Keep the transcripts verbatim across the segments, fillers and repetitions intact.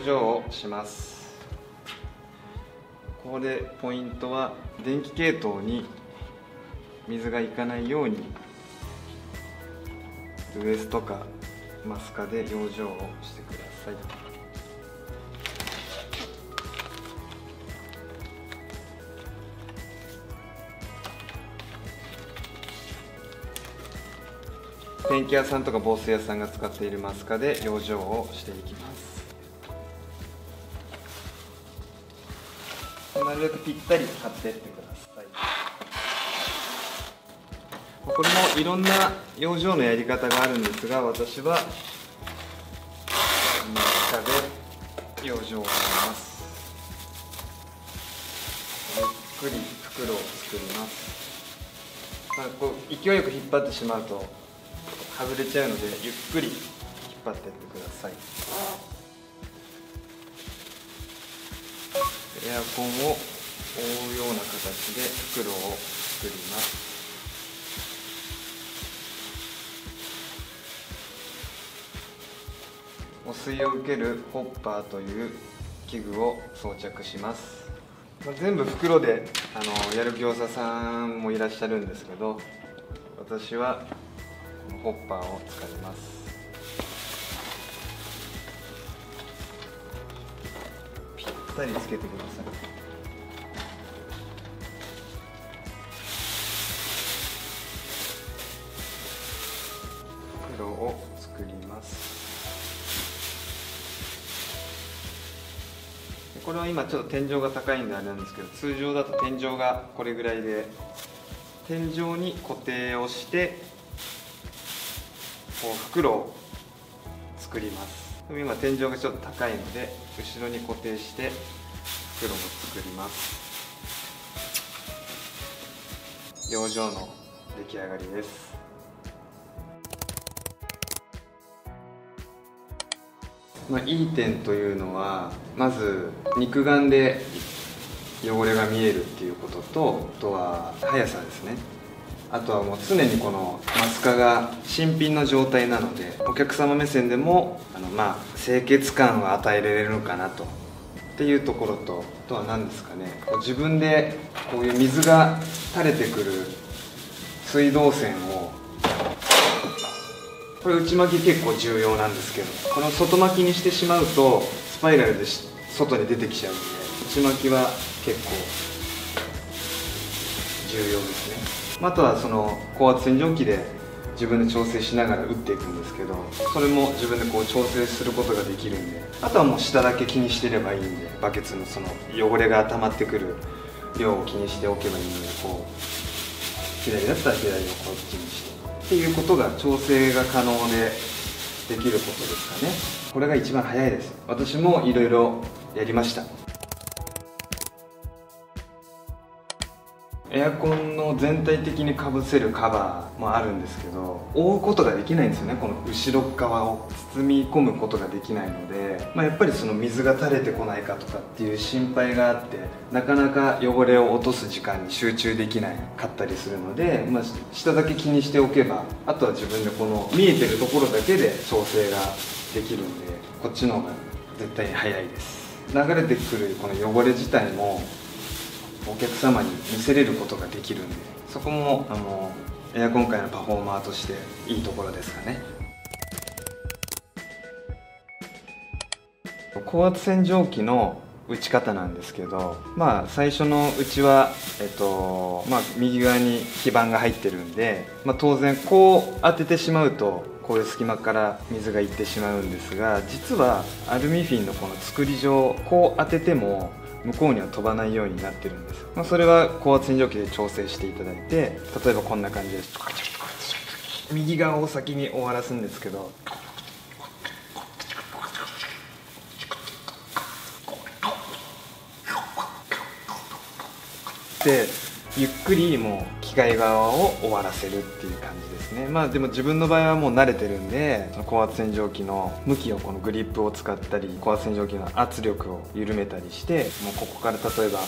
表情をします。ここでポイントは電気系統に水がいかないようにウエストかマスカで養生をしてください。電気屋さんとか防水屋さんが使っているマスカで養生をしていきます。なるべくぴったり貼っていってください。これもいろんな養生のやり方があるんですが、私はマスカで養生をします。ゆっくり袋を作ります。まあ、こう勢いよく引っ張ってしまうと外れちゃうので、ゆっくり引っ張っていってください。エアコンを覆うような形で袋を作ります。汚水を受けるホッパーという器具を装着します。全部袋であのやる業者さんもいらっしゃるんですけど、私はホッパーを使います。ぴったりつけてください。袋を作ります。これは今ちょっと天井が高いんであれなんですけど、通常だと天井がこれぐらいで、天井に固定をしてこう袋を作ります。でも今天井がちょっと高いので後ろに固定して袋を作ります。養生の出来上がりです。まあ、いい点というのは、まず肉眼で汚れが見えるっていうことと、あとは速さですね。あとはもう常にこのマスカが新品の状態なので、お客様目線でもあのまあ清潔感を与えられるのかなとっていうところと、あとは何ですかね、自分でこういう水が垂れてくる水道線を、これ内巻き結構重要なんですけど、この外巻きにしてしまうとスパイラルで外に出てきちゃうので、内巻きは結構重要ですね。あとはその高圧洗浄機で自分で調整しながら打っていくんですけど、それも自分でこう調整することができるんで、あとはもう下だけ気にしてればいいんで、バケツのその汚れが溜まってくる量を気にしておけばいいので、こう左だったら左をこっちにしてっていうことが、調整が可能でできることですかね。これが一番早いです。私もいろいろやりました。エアコンの全体的にかぶせるカバーもあるんですけど、覆うことができないんですよね。この後ろ側を包み込むことができないので、まあ、やっぱりその水が垂れてこないかとかっていう心配があって、なかなか汚れを落とす時間に集中できないかったりするので、まあ、下だけ気にしておけば、あとは自分でこの見えてるところだけで調整ができるんで、こっちの方が絶対に早いです。流れてくるこの汚れ自体もお客様に見せれることができるんで、そこもあのエアコン界のパフォーマーとしていいところですかね。高圧洗浄機の打ち方なんですけど、まあ最初のうちは、えっとまあ、右側に基板が入ってるんで、まあ、当然こう当ててしまうとこういう隙間から水がいってしまうんですが、実はアルミフィンのこの作り上、こう当てても向こうには飛ばないようになってるんです。まあ、それは高圧洗浄機で調整していただいて、例えばこんな感じです。右側を先に終わらすんですけど、でゆっくりもう機械側を終わらせるっていう感じですね。まあでも自分の場合はもう慣れてるんで、高圧洗浄機の向きをこのグリップを使ったり、高圧洗浄機の圧力を緩めたりして、もうここから例えば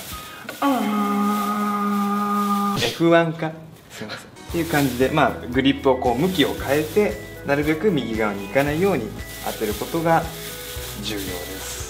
エフワン かすいませんっていう感じで、まあグリップをこう向きを変えて、なるべく右側に行かないように当てることが重要です。